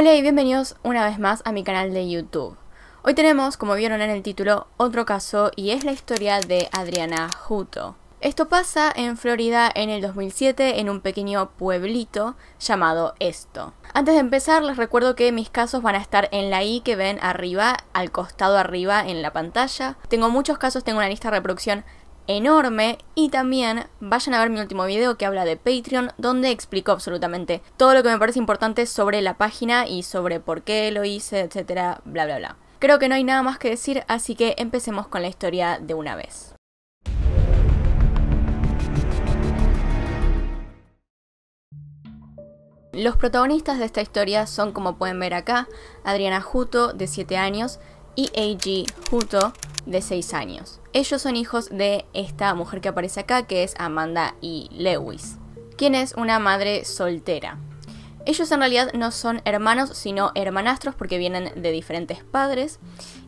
Hola y bienvenidos una vez más a mi canal de YouTube. Hoy tenemos, como vieron en el título, otro caso y es la historia de Adrianna Hutto. Esto pasa en Florida en el 2007 en un pequeño pueblito llamado Esto. Antes de empezar les recuerdo que mis casos van a estar en la i que ven arriba, al costado arriba en la pantalla. Tengo muchos casos, tengo una lista de reproducción enorme y también vayan a ver mi último video que habla de Patreon donde explico absolutamente todo lo que me parece importante sobre la página y sobre por qué lo hice, etcétera, bla bla bla. Creo que no hay nada más que decir, así que empecemos con la historia de una vez. Los protagonistas de esta historia son, como pueden ver acá, Adrianna Hutto, de 7 años, y E.A.G. Hutto, de 6 años. Ellos son hijos de esta mujer que aparece acá, que es Amanda E. Lewis, quien es una madre soltera. Ellos en realidad no son hermanos, sino hermanastros porque vienen de diferentes padres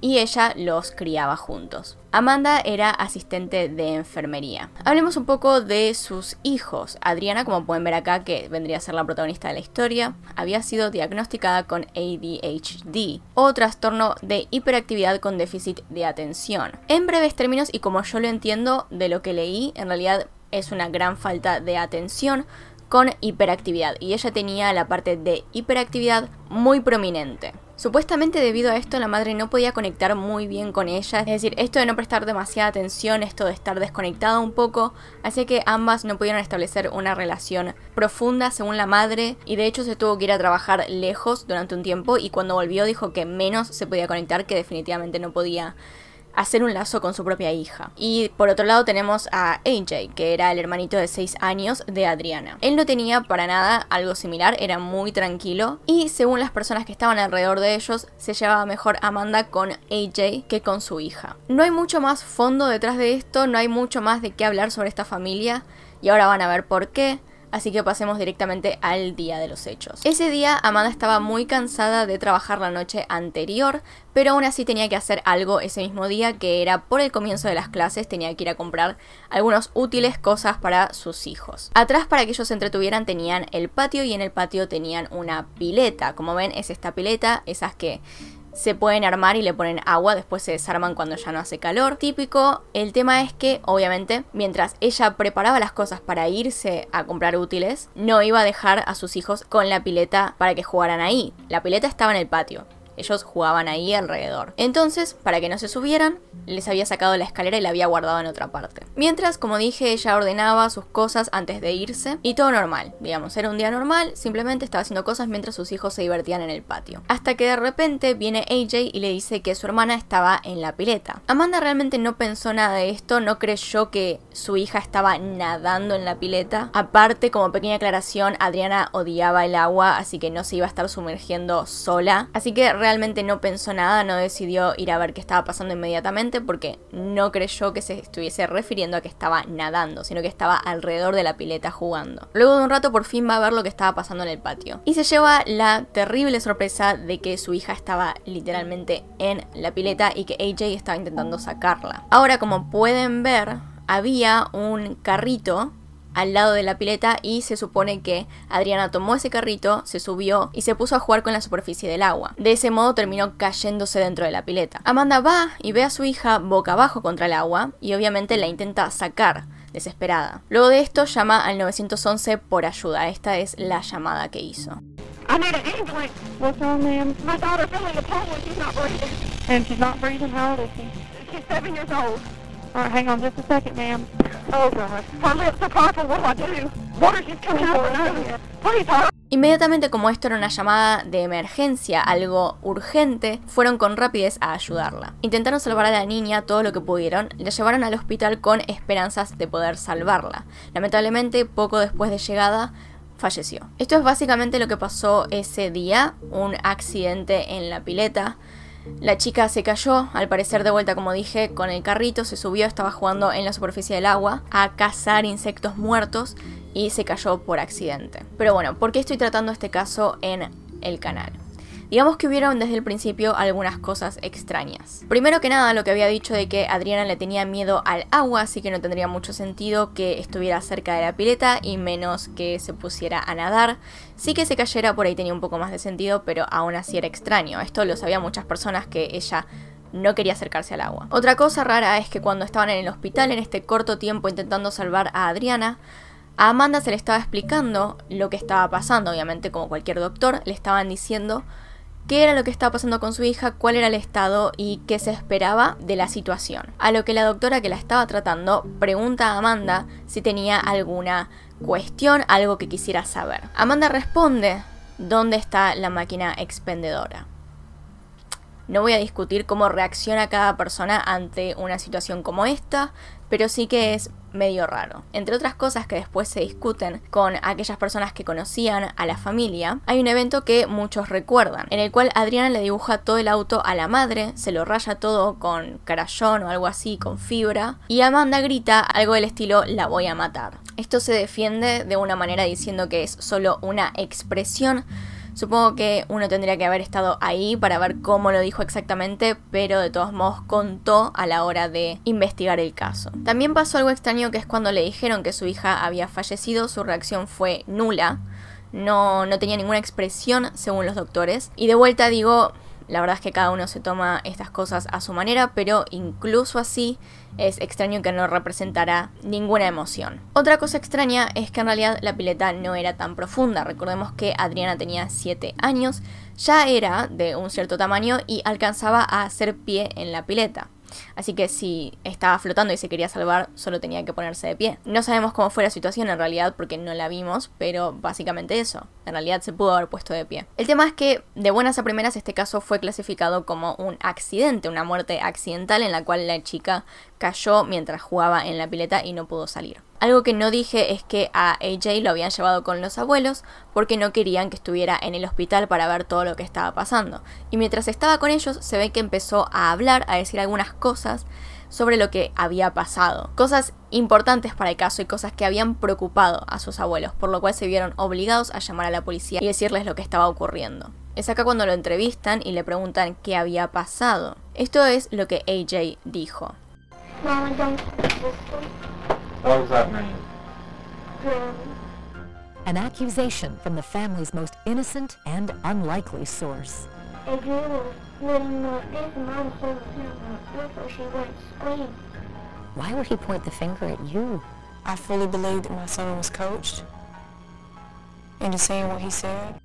y ella los criaba juntos. Amanda era asistente de enfermería. Hablemos un poco de sus hijos. Adrianna, como pueden ver acá, que vendría a ser la protagonista de la historia, había sido diagnosticada con ADHD o trastorno de hiperactividad con déficit de atención. En breves términos, y como yo lo entiendo de lo que leí, en realidad es una gran falta de atención con hiperactividad, y ella tenía la parte de hiperactividad muy prominente. Supuestamente debido a esto la madre no podía conectar muy bien con ella, es decir, esto de no prestar demasiada atención, esto de estar desconectada un poco, así que ambas no pudieron establecer una relación profunda según la madre, y de hecho se tuvo que ir a trabajar lejos durante un tiempo, y cuando volvió dijo que menos se podía conectar, que definitivamente no podía hacer un lazo con su propia hija. Y por otro lado tenemos a AJ, que era el hermanito de 6 años de Adrianna. Él no tenía para nada algo similar, era muy tranquilo y según las personas que estaban alrededor de ellos se llevaba mejor Amanda con AJ que con su hija. No hay mucho más fondo detrás de esto, no hay mucho más de qué hablar sobre esta familia y ahora van a ver por qué. Así que pasemos directamente al día de los hechos. Ese día Amanda estaba muy cansada de trabajar la noche anterior, pero aún así tenía que hacer algo ese mismo día, que era por el comienzo de las clases, tenía que ir a comprar algunos útiles, cosas para sus hijos. Atrás, para que ellos se entretuvieran, tenían el patio y en el patio tenían una pileta. Como ven, es esta pileta, esas que se pueden armar y le ponen agua, después se desarman cuando ya no hace calor. Típico. El tema es que, obviamente, mientras ella preparaba las cosas para irse a comprar útiles, no iba a dejar a sus hijos con la pileta para que jugaran ahí. La pileta estaba en el patio. Ellos jugaban ahí alrededor. Entonces, para que no se subieran, les había sacado la escalera y la había guardado en otra parte. Mientras, como dije, ella ordenaba sus cosas antes de irse y todo normal. Digamos, era un día normal, simplemente estaba haciendo cosas mientras sus hijos se divertían en el patio. Hasta que de repente viene AJ y le dice que su hermana estaba en la pileta. Amanda realmente no pensó nada de esto, no creyó que su hija estaba nadando en la pileta. Aparte, como pequeña aclaración, Adrianna odiaba el agua, así que no se iba a estar sumergiendo sola. Así que realmente no pensó nada, no decidió ir a ver qué estaba pasando inmediatamente porque no creyó que se estuviese refiriendo a que estaba nadando, sino que estaba alrededor de la pileta jugando. Luego de un rato por fin va a ver lo que estaba pasando en el patio y se lleva la terrible sorpresa de que su hija estaba literalmente en la pileta y que AJ estaba intentando sacarla. Ahora, como pueden ver, había un carrito al lado de la pileta y se supone que Adrianna tomó ese carrito, se subió y se puso a jugar con la superficie del agua. De ese modo terminó cayéndose dentro de la pileta. Amanda va y ve a su hija boca abajo contra el agua y obviamente la intenta sacar, desesperada. Luego de esto llama al 911 por ayuda. Esta es la llamada que hizo. All right, hang on just a second, ma'am. Oh, God. My lips are purple. What do I do? Water just coming out of my nose. Please, hurry. Inmediatamente, como esto era una llamada de emergencia, algo urgente, fueron con rapidez a ayudarla. Intentaron salvar a la niña todo lo que pudieron, la llevaron al hospital con esperanzas de poder salvarla. Lamentablemente, poco después de llegada, falleció. Esto es básicamente lo que pasó ese día, un accidente en la pileta. La chica se cayó, al parecer de vuelta como dije, con el carrito, se subió, estaba jugando en la superficie del agua a cazar insectos muertos y se cayó por accidente. Pero bueno, ¿por qué estoy tratando este caso en el canal? digamos que hubieron desde el principio algunas cosas extrañas. Primero que nada, lo que había dicho de que Adrianna le tenía miedo al agua, así que no tendría mucho sentido que estuviera cerca de la pileta y menos que se pusiera a nadar. Sí que se cayera por ahí tenía un poco más de sentido, pero aún así era extraño. Esto lo sabían muchas personas que ella no quería acercarse al agua. Otra cosa rara es que cuando estaban en el hospital en este corto tiempo intentando salvar a Adrianna, a Amanda se le estaba explicando lo que estaba pasando. Obviamente, como cualquier doctor, le estaban diciendo qué era lo que estaba pasando con su hija, cuál era el estado y qué se esperaba de la situación. A lo que la doctora que la estaba tratando pregunta a Amanda si tenía alguna cuestión, algo que quisiera saber. Amanda responde: ¿dónde está la máquina expendedora? No voy a discutir cómo reacciona cada persona ante una situación como esta, pero sí que es medio raro. Entre otras cosas que después se discuten con aquellas personas que conocían a la familia, hay un evento que muchos recuerdan, en el cual Adrianna le dibuja todo el auto a la madre, se lo raya todo con carayón o algo así, con fibra, y Amanda grita algo del estilo "la voy a matar". Esto se defiende de una manera diciendo que es solo una expresión. Supongo que uno tendría que haber estado ahí para ver cómo lo dijo exactamente, pero de todos modos contó a la hora de investigar el caso. También pasó algo extraño, que es cuando le dijeron que su hija había fallecido, su reacción fue nula, no tenía ninguna expresión según los doctores. Y de vuelta digo, la verdad es que cada uno se toma estas cosas a su manera, pero incluso así es extraño que no representara ninguna emoción. Otra cosa extraña es que en realidad la pileta no era tan profunda. Recordemos que Adrianna tenía 7 años, ya era de un cierto tamaño y alcanzaba a hacer pie en la pileta. Así que si estaba flotando y se quería salvar, solo tenía que ponerse de pie. No sabemos cómo fue la situación en realidad porque no la vimos, pero básicamente eso. En realidad se pudo haber puesto de pie. El tema es que de buenas a primeras este caso fue clasificado como un accidente, una muerte accidental en la cual la chica cayó mientras jugaba en la pileta y no pudo salir. Algo que no dije es que a AJ lo habían llevado con los abuelos porque no querían que estuviera en el hospital para ver todo lo que estaba pasando. Y mientras estaba con ellos se ve que empezó a hablar, a decir algunas cosas sobre lo que había pasado. Cosas importantes para el caso y cosas que habían preocupado a sus abuelos, por lo cual se vieron obligados a llamar a la policía y decirles lo que estaba ocurriendo. Es acá cuando lo entrevistan y le preguntan qué había pasado. Esto es lo que AJ dijo. What does that mean? An accusation from the family's most innocent and unlikely source. If you were living like this, Mom pulled the finger out before she went scream. Why would he point the finger at you? I fully believed that my son was coached.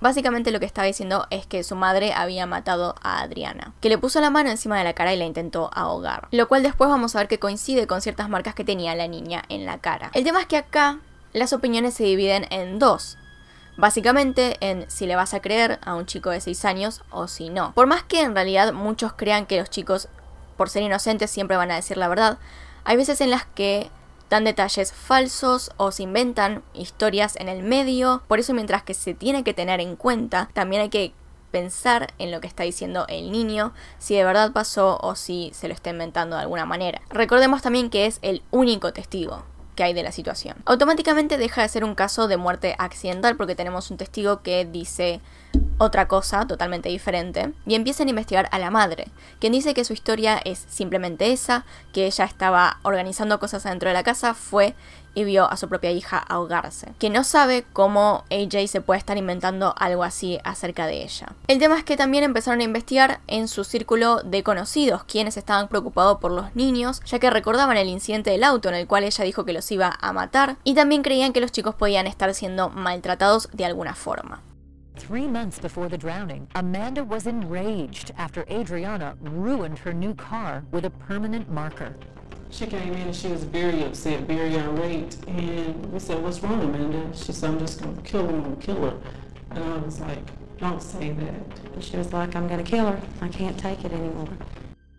Básicamente lo que estaba diciendo es que su madre había matado a Adrianna, que le puso la mano encima de la cara y la intentó ahogar, lo cual después vamos a ver que coincide con ciertas marcas que tenía la niña en la cara. El tema es que acá las opiniones se dividen en dos, básicamente en si le vas a creer a un chico de 6 años o si no. Por más que en realidad muchos crean que los chicos, por ser inocentes, siempre van a decir la verdad, hay veces en las que dan detalles falsos o se inventan historias en el medio. Por eso, mientras que se tiene que tener en cuenta, también hay que pensar en lo que está diciendo el niño, si de verdad pasó o si se lo está inventando de alguna manera. Recordemos también que es el único testigo que hay de la situación. Automáticamente deja de ser un caso de muerte accidental porque tenemos un testigo que dice otra cosa totalmente diferente, y empiezan a investigar a la madre, quien dice que su historia es simplemente esa, que ella estaba organizando cosas adentro de la casa, fue y vio a su propia hija ahogarse, que no sabe cómo AJ se puede estar inventando algo así acerca de ella. El tema es que también empezaron a investigar en su círculo de conocidos, quienes estaban preocupados por los niños, ya que recordaban el incidente del auto en el cual ella dijo que los iba a matar, y también creían que los chicos podían estar siendo maltratados de alguna forma. 3 months before the drowning, Amanda was enraged after Adrianna ruined her new car with a permanent marker. She came in and she was very upset, very irate, and we said, "What's wrong, Amanda?" She said, "I'm just going to kill her, I'm going to kill her." And I was like, "Don't say that." And she was like, "I'm going to kill her. I can't take it anymore."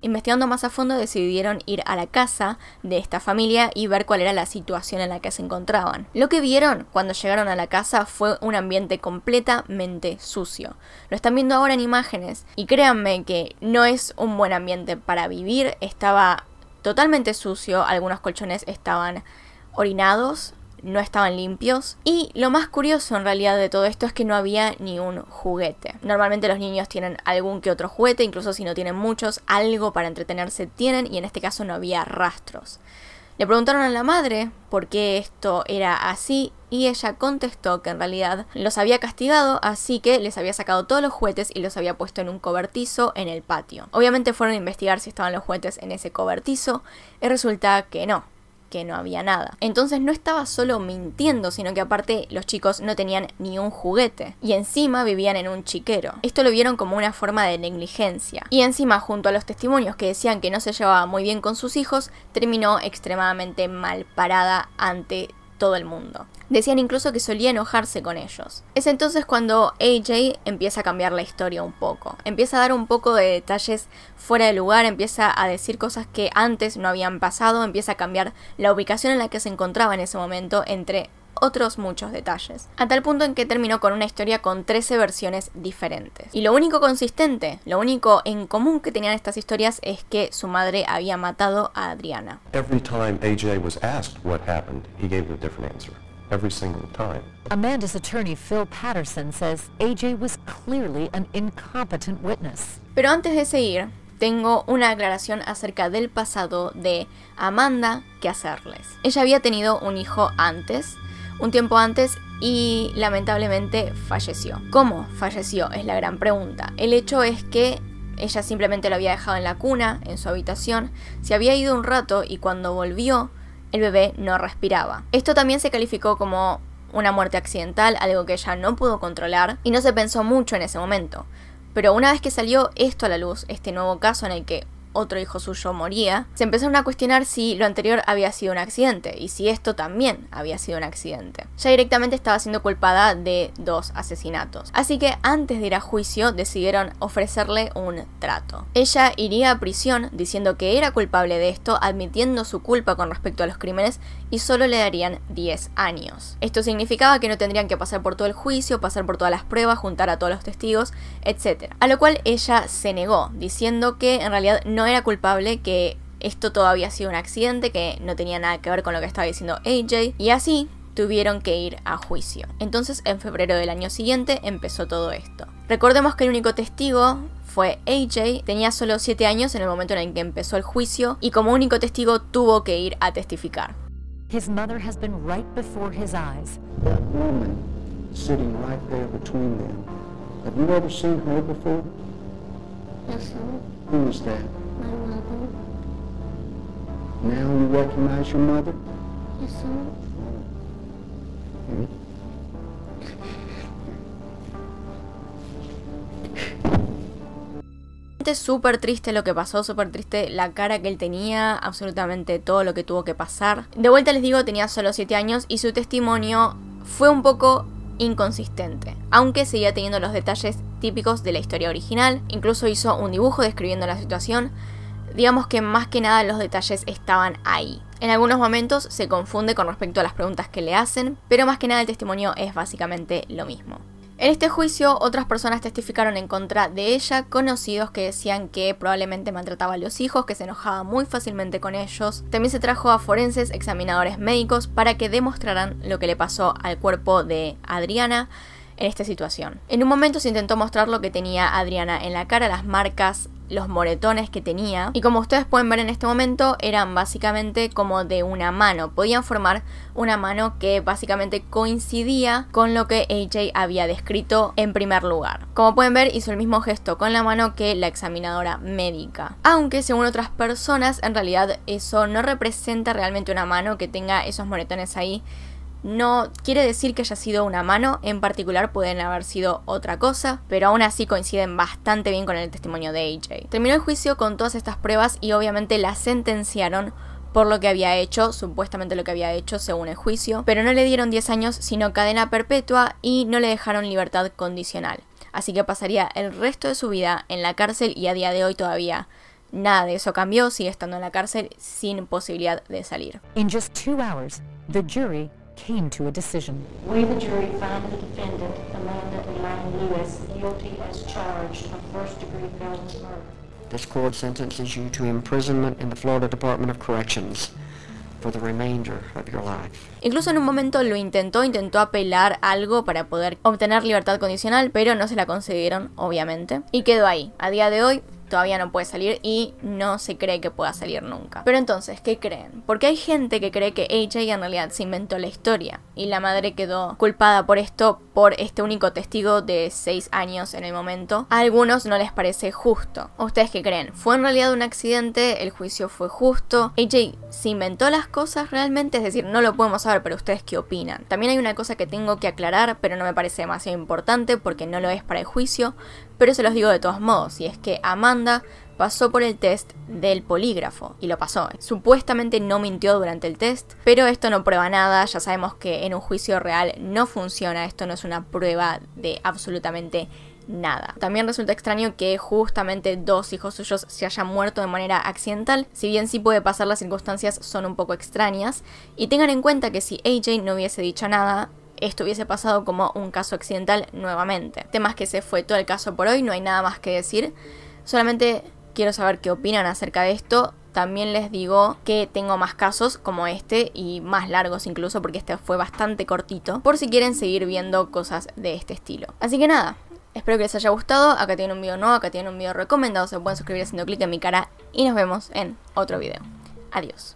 Investigando más a fondo, decidieron ir a la casa de esta familia y ver cuál era la situación en la que se encontraban. Lo que vieron cuando llegaron a la casa fue un ambiente completamente sucio. Lo están viendo ahora en imágenes y créanme que no es un buen ambiente para vivir. Estaba totalmente sucio, algunos colchones estaban orinados, no estaban limpios. Y lo más curioso en realidad de todo esto es que no había ni un juguete. Normalmente los niños tienen algún que otro juguete, incluso si no tienen muchos, algo para entretenerse tienen, y en este caso no había rastros. Le preguntaron a la madre por qué esto era así y ella contestó que en realidad los había castigado, así que les había sacado todos los juguetes y los había puesto en un cobertizo en el patio. Obviamente fueron a investigar si estaban los juguetes en ese cobertizo y resulta que no había nada. Entonces no estaba solo mintiendo, sino que aparte los chicos no tenían ni un juguete y encima vivían en un chiquero. Esto lo vieron como una forma de negligencia y encima, junto a los testimonios que decían que no se llevaba muy bien con sus hijos, terminó extremadamente mal parada ante todo el mundo. Decían incluso que solía enojarse con ellos. Es entonces cuando AJ empieza a cambiar la historia un poco. Empieza a dar un poco de detalles fuera de lugar, empieza a decir cosas que antes no habían pasado, empieza a cambiar la ubicación en la que se encontraba en ese momento, entre otros muchos detalles, a tal punto en que terminó con una historia con 13 versiones diferentes. Y lo único consistente, lo único en común que tenían estas historias es que su madre había matado a Adrianna. Every time AJ was asked what happened, he gave a different answer. Every single time. Amanda's attorney Phil Patterson says AJ was clearly an incompetent witness. Pero antes de seguir, tengo una aclaración acerca del pasado de Amanda que hacerles. Ella había tenido un hijo antes, un tiempo antes, y lamentablemente falleció. ¿Cómo falleció? Es la gran pregunta. El hecho es que ella simplemente lo había dejado en la cuna, en su habitación, se había ido un rato y cuando volvió el bebé no respiraba. Esto también se calificó como una muerte accidental, algo que ella no pudo controlar y no se pensó mucho en ese momento. Pero una vez que salió esto a la luz, este nuevo caso en el que otro hijo suyo moría, se empezaron a cuestionar si lo anterior había sido un accidente y si esto también había sido un accidente. Ya directamente estaba siendo culpada de 2 asesinatos. Así que antes de ir a juicio decidieron ofrecerle un trato. Ella iría a prisión diciendo que era culpable de esto, admitiendo su culpa con respecto a los crímenes, y solo le darían 10 años. Esto significaba que no tendrían que pasar por todo el juicio, pasar por todas las pruebas, juntar a todos los testigos, etc. A lo cual ella se negó, diciendo que en realidad no era culpable, que esto todo había sido un accidente, que no tenía nada que ver con lo que estaba diciendo AJ, y así tuvieron que ir a juicio. Entonces, en febrero del año siguiente empezó todo esto. Recordemos que el único testigo fue AJ, tenía solo 7 años en el momento en el que empezó el juicio, y como único testigo tuvo que ir a testificar. His mother has been right before his eyes. That woman sitting right there between them. Have you ever seen her before? Yes, sir. Who is that? My mother. Now you recognize your mother? Yes, sir. Mm-hmm. Súper triste lo que pasó, súper triste la cara que él tenía, absolutamente todo lo que tuvo que pasar. De vuelta les digo, tenía solo 7 años y su testimonio fue un poco inconsistente, aunque seguía teniendo los detalles típicos de la historia original. Incluso hizo un dibujo describiendo la situación. Digamos que más que nada los detalles estaban ahí. En algunos momentos se confunde con respecto a las preguntas que le hacen, pero más que nada el testimonio es básicamente lo mismo. En este juicio, otras personas testificaron en contra de ella, conocidos que decían que probablemente maltrataba a los hijos, que se enojaba muy fácilmente con ellos. También se trajo a forenses, examinadores médicos, para que demostraran lo que le pasó al cuerpo de Adrianna en esta situación. En un momento se intentó mostrar lo que tenía Adrianna en la cara, las marcas, los moretones que tenía, y como ustedes pueden ver en este momento, eran básicamente como de una mano. Podían formar una mano que básicamente coincidía con lo que AJ había descrito en primer lugar. Como pueden ver, hizo el mismo gesto con la mano que la examinadora médica, aunque según otras personas, en realidad eso no representa realmente una mano. Que tenga esos moretones ahí no quiere decir que haya sido una mano en particular, pueden haber sido otra cosa, pero aún así coinciden bastante bien con el testimonio de AJ. Terminó el juicio con todas estas pruebas y obviamente la sentenciaron por lo que había hecho, supuestamente lo que había hecho según el juicio, pero no le dieron 10 años, sino cadena perpetua, y no le dejaron libertad condicional. Así que pasaría el resto de su vida en la cárcel y a día de hoy todavía nada de eso cambió, sigue estando en la cárcel sin posibilidad de salir. In just 2 hours, the jury came to a decision. We, the jury, found the defendant, Amanda E. Lewis, guilty as charged of first-degree felony murder. This court sentences you to imprisonment in the Florida Department of Corrections. for the remainder of your life. Incluso en un momento lo intentó apelar algo para poder obtener libertad condicional, pero no se la concedieron, obviamente. Y quedó ahí. A día de hoy todavía no puede salir y no se cree que pueda salir nunca. Pero entonces, ¿qué creen? Porque hay gente que cree que AJ en realidad se inventó la historia y la madre quedó culpada por esto, por este único testigo de 6 años en el momento. A algunos no les parece justo. ¿Ustedes qué creen? ¿Fue en realidad un accidente? ¿El juicio fue justo? ¿AJ se inventó las cosas realmente? Es decir, no lo podemos saber, pero ¿ustedes qué opinan? También hay una cosa que tengo que aclarar, pero no me parece demasiado importante porque no lo es para el juicio, pero se los digo de todos modos, y es que Amanda pasó por el test del polígrafo y lo pasó. Supuestamente no mintió durante el test, pero esto no prueba nada. Ya sabemos que en un juicio real no funciona, esto no es una prueba de absolutamente nada. También resulta extraño que justamente 2 hijos suyos se hayan muerto de manera accidental. Si bien sí puede pasar, las circunstancias son un poco extrañas. Y tengan en cuenta que si AJ no hubiese dicho nada, esto hubiese pasado como un caso accidental nuevamente. Temas que se fue todo el caso por hoy, no hay nada más que decir. Solamente quiero saber qué opinan acerca de esto. También les digo que tengo más casos como este y más largos incluso, porque este fue bastante cortito, por si quieren seguir viendo cosas de este estilo. Así que nada, espero que les haya gustado. Acá tienen un video nuevo, acá tienen un video recomendado. Se pueden suscribir haciendo clic en mi cara y nos vemos en otro video. Adiós.